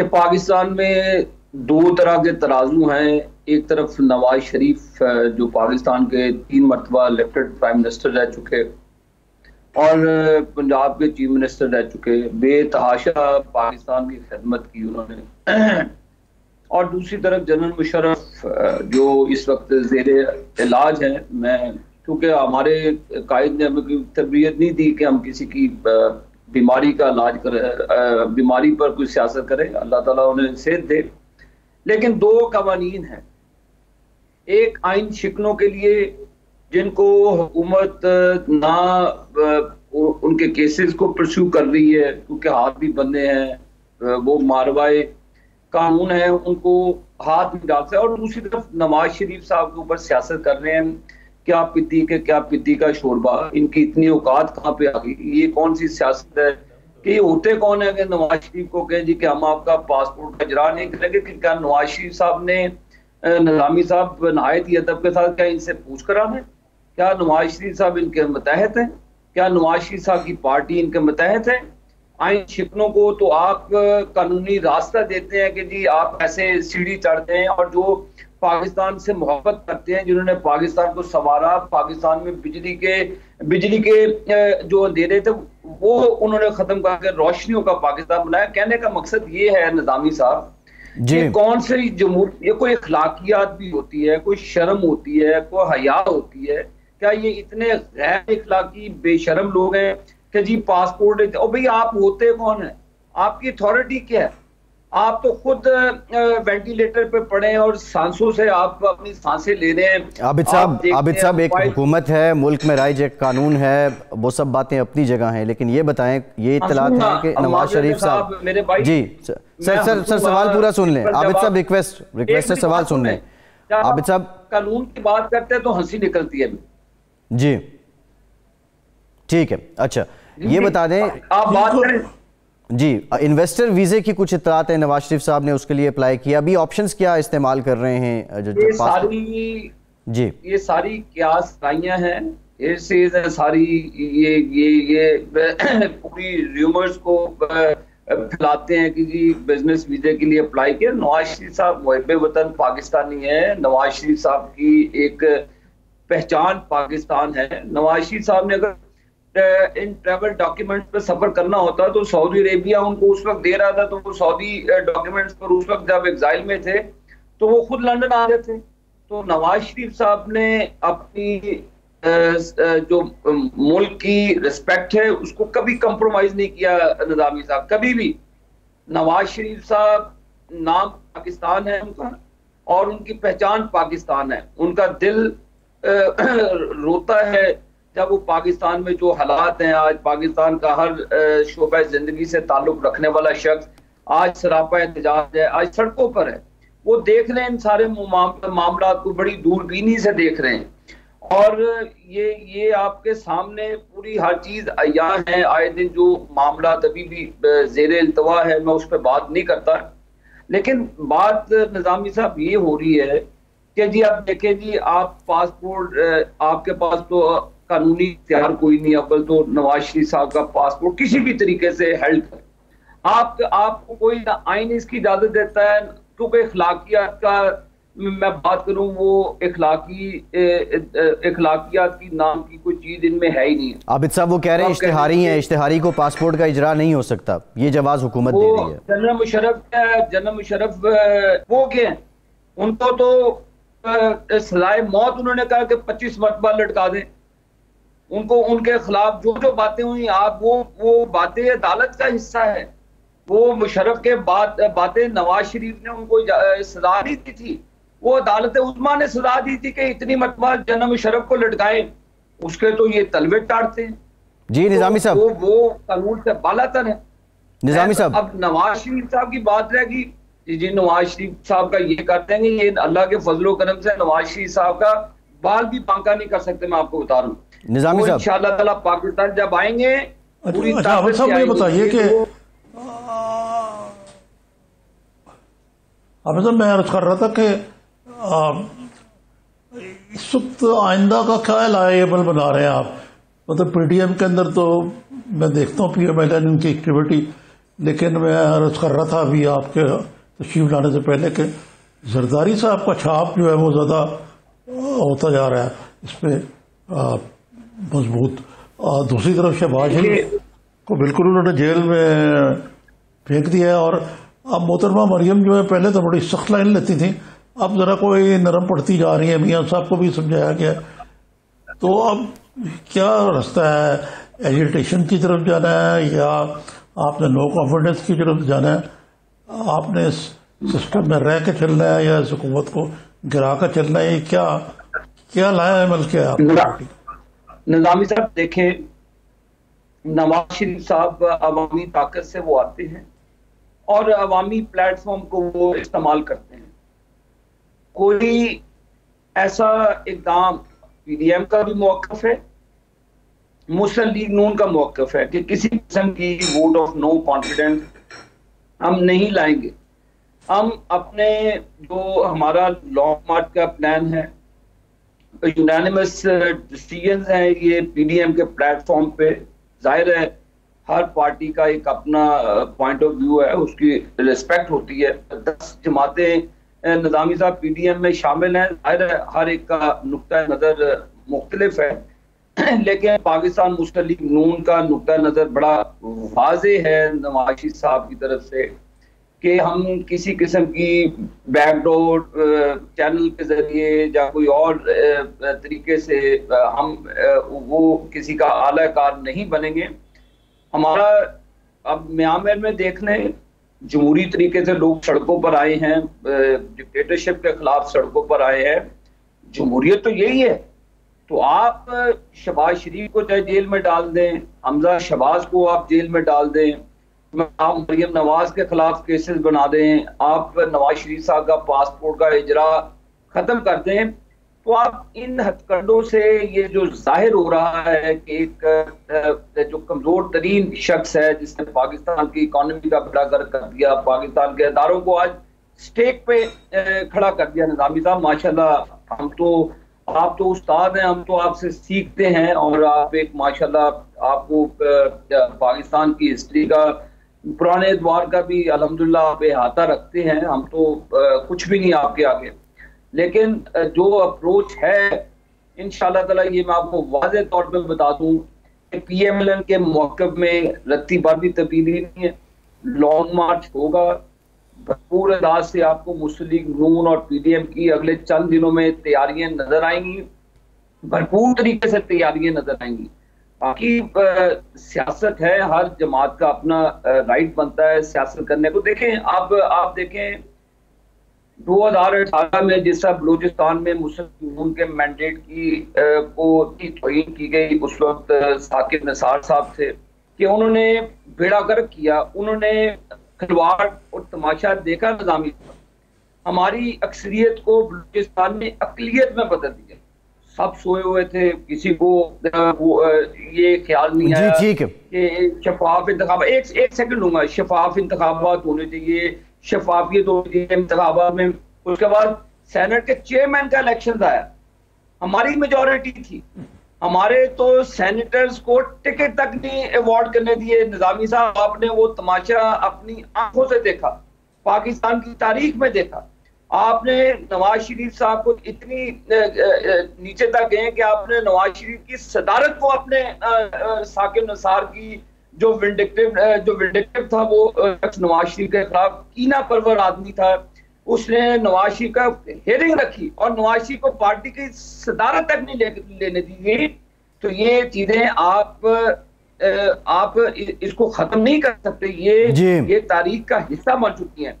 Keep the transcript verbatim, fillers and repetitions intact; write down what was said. कि पाकिस्तान में दो तरह के तराजू हैं। एक तरफ नवाज शरीफ जो पाकिस्तान के तीन मरतबा इलेक्टेड प्राइम मिनिस्टर रह चुके और पंजाब के चीफ मिनिस्टर रह चुके, बेतहाशा पाकिस्तान की खिदमत की उन्होंने, और दूसरी तरफ जनरल मुशर्रफ जो इस वक्त जेर इलाज हैं। मैं क्योंकि हमारे कायद ने हमें तबीयत नहीं दी कि हम किसी की बीमारी का इलाज करें, बीमारी पर कोई सियासत करें, अल्लाह ताला उन्हें सेहत दे। लेकिन दो कवानीन हैं, एक आइन शिकनों के लिए जिनको हुकूमत ना उनके केसेस को प्रस्यू कर रही है क्योंकि हाथ भी बंधे हैं, वो मारवाए कानून है उनको हाथ में डालता है, और दूसरी तरफ नवाज शरीफ साहब के ऊपर सियासत कर रहे हैं। क्या पिती के क्या पिती का शोरबा, इनकी इतनी औकात कहाँ पे आ गई? ये कौन सी सियासत है कि होते कौन है कि नवाज शरीफ को कहें जी कि हम आपका पासपोर्ट का इजरा नहीं करेंगे? कि क्या नवाज शरीफ साहब ने निज़ामी साहब नहायत ही अदब के साथ क्या इनसे पूछ करा है? क्या नवाज शरीफ साहब इनके मतहत हैं? क्या नवाज शरीफ साहब की पार्टी इनके मतहत है? आइन शिकनों को तो आप कानूनी रास्ता देते हैं कि जी आप ऐसे सीढ़ी चढ़ते हैं, और जो पाकिस्तान से मोहब्बत करते हैं, जिन्होंने पाकिस्तान को संवारा, पाकिस्तान में बिजली के बिजली के जो अंधेरे थे वो उन्होंने खत्म करके रोशनियों का पाकिस्तान बनाया। कहने का मकसद ये है निज़ामी साहब, ये कौन से जमूर, ये कोई अखलाकियात भी होती है, कोई शर्म होती है, कोई हया होती है? क्या ये इतने गैर अखलाकी बेशर्म लोग हैं कि जी पासपोर्ट? और भाई आप होते कौन है? आपकी अथॉरिटी क्या है? आप तो खुद वेंटिलेटर पे पड़े और सांसों से आप अपनी सांसें ले रहे हैं। आबिद साहब, आबिद साहब एक हुकूमत है, मुल्क में राइज एक कानून है, वो सब बातें अपनी जगह हैं, लेकिन ये बताएं, ये इत्तलात है कि नवाज शरीफ साहब मेरे भाई ji sir sir sir, sir सवाल पूरा सुन लें। आबिद साहब रिक्वेस्ट रिक्वेस्ट है, सवाल सुन लें। आबिद साहब कानून की बात करते हैं तो हंसी निकलती है जी, ठीक है। अच्छा ये बता दें आप बात करें जी, इन्वेस्टर वीजे की कुछ इतरात है, नवाज शरीफ साहब ने उसके लिए अप्लाई किया, अभी ऑप्शंस क्या इस्तेमाल कर रहे हैं? जो, जो ये सारी जी ये सारी क्यास हैं, ये सारी ये ये ये पूरी रूमर्स को फैलाते हैं कि जी बिजनेस वीजे के लिए अप्लाई किया। नवाज शरीफ साहब मुहिब वतन पाकिस्तानी है, नवाज शरीफ साहब की एक पहचान पाकिस्तान है। नवाज शरीफ साहब ने अगर इन ट्रैवल डॉक्यूमेंट्स पर सफर करना होता तो सऊदी अरेबिया उनको उस वक्त दे रहा था, तो वो सऊदी डॉक्यूमेंट्स पर उस वक्त जब एग्जाइल में थे तो वो खुद लंदन आ रहे थे। तो नवाज शरीफ साहब ने अपनी जो मुल्क की रिस्पेक्ट है उसको कभी कंप्रोमाइज नहीं किया निज़ामी साहब, कभी भी। नवाज शरीफ साहब नाम पाकिस्तान है उनका और उनकी पहचान पाकिस्तान है। उनका दिल रोता है जब वो पाकिस्तान में जो हालात हैं, आज पाकिस्तान का हर शोबा जिंदगी से ताल्लुक रखने वाला शख्स आज सरापा एहतजाज है, आज सड़कों पर है, वो देख रहे हैं इन सारे मामला को बड़ी दूरबीनी से देख रहे हैं। और ये ये आपके सामने पूरी हर चीज आया है, आए दिन जो मामला तभी भी जेर इल्तवा है, मैं उस पर बात नहीं करता। लेकिन बात निज़ामी साहब ये हो रही है कि जी आप देखें जी, आप पासपोर्ट, आपके पास तो कानूनी इख्तियार कोई नहीं। अव्वल तो नवाज शरीफ साहब का पासपोर्ट किसी भी तरीके से हेल्ड कर आप आपको कोई आइन इसकी इजाजत देता है, क्योंकि अखलाकियात का मैं बात करूं, वो अखलाकी अखलाकियात की नाम की कोई चीज इनमें है ही नहीं है। आबिद साहब वो कह रहे हैं इश्तिहारी है, इश्तिहारी को पासपोर्ट का इजरा नहीं हो सकता, ये जवाब हुकूमत दे रही है। जनरल मुशर्रफ जनरल मुशर्रफ वो क्या है? उनको तो सजाए मौत उन्होंने कहा कि पच्चीस मरतबा लटका दें उनको, उनके खिलाफ जो जो बातें हुई, आप वो वो बातें अदालत का हिस्सा है। वो मुशर्रफ के बात बातें नवाज शरीफ ने उनको सजा दी थी, वो अदालत उज़्मा ने सजा दी थी कि इतनी मतबा जनरल मुशर्रफ को लटकाएं, उसके तो ये तलवे टाटते हैं जी। निज़ामी साहब वो वो कानून से बालातर है निज़ामी साहब। अब नवाज शरीफ साहब की बात रहेगी जी, नवाज शरीफ साहब का ये करते हैं, ये अल्लाह के फजलो करम से नवाज शरीफ साहब का बाल भी बांका नहीं कर सकते, मैं आपको बता रहा हूँ। निज़ामी साहब इंशाल्लाह ताला पाकिस्तान जब आएंगे पूरी ताकत से आएंगे। बताइए कि अब तो मैं अर्ज कर रहा था कि इस वक्त आइंदा का क्या लायबल बना रहे हैं आप? मतलब पीडीएम के अंदर तो मैं देखता हूँ, पीएम की एक्टिविटी लेकिन मैं अर्ज कर रहा था अभी आपके तशरीफ लाने से पहले कि जरदारी साहब का छाप जो है वो ज़्यादा होता जा रहा है, इसमें मजबूत। दूसरी तरफ शहबाज शरीफ को बिल्कुल उन्होंने जेल में फेंक दिया है। और अब मोहतरमा मरियम जो है पहले तो बड़ी सख्त लाइन लेती थी, अब ज़रा कोई नरम पड़ती जा रही है। मियाँ साहब को भी समझाया गया, तो अब क्या रास्ता है? एजिटेशन की तरफ जाना है या आपने नो कॉन्फिडेंस की तरफ जाना है? आपने इस सिस्टम में रह के चलना है या इस हुकूमत को गिरा कर चलना है? ये क्या क्या लाया है? बल्कि निज़ामी साहब देखें, नवाज शरीफ साहब अवामी ताकत से वो आते हैं और अवामी प्लेटफॉर्म को वो इस्तेमाल करते हैं। कोई ऐसा इकदाम पीडीएम का भी मौकफ है, मुस्लिम लीग नून का मौकफ है कि किसी किस्म की वोट ऑफ नो कॉन्फिडेंस हम नहीं लाएंगे। हम अपने जो हमारा लॉन्ग मार्च का प्लान है, यूनानिमस डिसीजन हैं, ये पीडीएम के प्लेटफॉर्म पे जाहिर है हर पार्टी का एक अपना पॉइंट ऑफ व्यू है, उसकी रिस्पेक्ट होती है। दस जमातें निज़ामी साहब पीडीएम में शामिल हैं, जाहिर है हर एक का नुक्ता नज़र मुख्तलिफ है, लेकिन पाकिस्तान मुस्लिम लीग नून का नुक्ता नज़र बड़ा वाज़े है नवाज शरीफ साहब की तरफ से कि हम किसी किस्म की बैकडोर चैनल के जरिए या कोई और तरीके से हम वो किसी का आला कार नहीं बनेंगे। हमारा अब म्यांमार में देख लें, जमहूरी तरीके से लोग सड़कों पर आए हैं, डिक्टेटरशिप के खिलाफ सड़कों पर आए हैं। जमहूरियत तो यही है, तो आप शहबाज शरीफ को चाहे जेल में डाल दें, हमजा शहबाज को आप जेल में डाल दें, आप मरियम नवाज के खिलाफ केसेस बना दें, आप नवाज शरीफ साहब का पासपोर्ट का इजरा खत्म कर दें, तो आप इन हथकंडों से ये जो जाहिर हो रहा है कि एक जो कमजोर तरीन शख्स है जिसने पाकिस्तान की इकोनॉमी का बड़ा गर्क कर दिया, पाकिस्तान के इदारों को आज स्टेक पे खड़ा कर दिया। निज़ामी साहब माशाल्लाह, हम तो आप तो उस्ताद हैं, हम तो आपसे सीखते हैं और आप एक माशाल्लाह आपको पाकिस्तान की हिस्ट्री का पुराने द्वार का भी अल्हम्दुलिल्लाह आप अहाता रखते हैं, हम तो कुछ भी नहीं आपके आगे। लेकिन जो अप्रोच है इंशाल्लाह ताला, ये मैं आपको वाज़े तौर पे बता दूं कि पी एम एल एन के मौक़िफ़ में रत्ती भर भी तब्दीली नहीं है। लॉन्ग मार्च होगा भरपूर अंदाज से, आपको मुस्लिम लीग नून और पीडीएम की अगले चंद दिनों में तैयारियां नजर आएंगी, भरपूर तरीके से तैयारियां नजर आएंगी। बाकी सियासत है, हर जमात का अपना राइट बनता है सियासत करने को। देखें आप आप देखें दो हज़ार अठारह में जिस तरह बलूचिस्तान में मुस्लिम लीग नून के मैंडेट की को तोहीन की गई, उस वक्त साकिब निसार साहब थे कि उन्होंने बेड़ा गर्क किया, उन्होंने खिलवाड़ और तमाशा देखा। निज़ामी हमारी अक्सरियत को बलूचिस्तान में अकलियत में बदल दिया, सब सोए हुए थे, किसी को ये ख्याल नहीं आया कि शफाफ इंतखाब एक एक सेकंड लूंगा शफाफ इंतखाबात होने चाहिए, शफाफियत होनी चाहिए इंतखाबात में। उसके बाद सेनेट के चेयरमैन का इलेक्शन आया, हमारी मेजोरिटी थी, हमारे तो सेनेटर्स को टिकट तक नहीं अवॉर्ड करने दिए। निज़ामी साहब आपने वो तमाशा अपनी आंखों से देखा, पाकिस्तान की तारीख में देखा। आपने नवाज शरीफ साहब को इतनी नीचे तक गए कि आपने नवाज शरीफ की सदारत को अपने साकिब निसार की जो विंडिक्टिव जो विंडिक्टिव था वो नवाज शरीफ के खिलाफ कीना परवर आदमी था, उसने नवाज शरीफ का हेरिंग रखी और नवाज शरीफ को पार्टी की सदारत तक नहीं ले, लेने दी गई। तो ये चीजें आप आप इसको खत्म नहीं कर सकते, ये ये तारीख का हिस्सा बन चुकी हैं।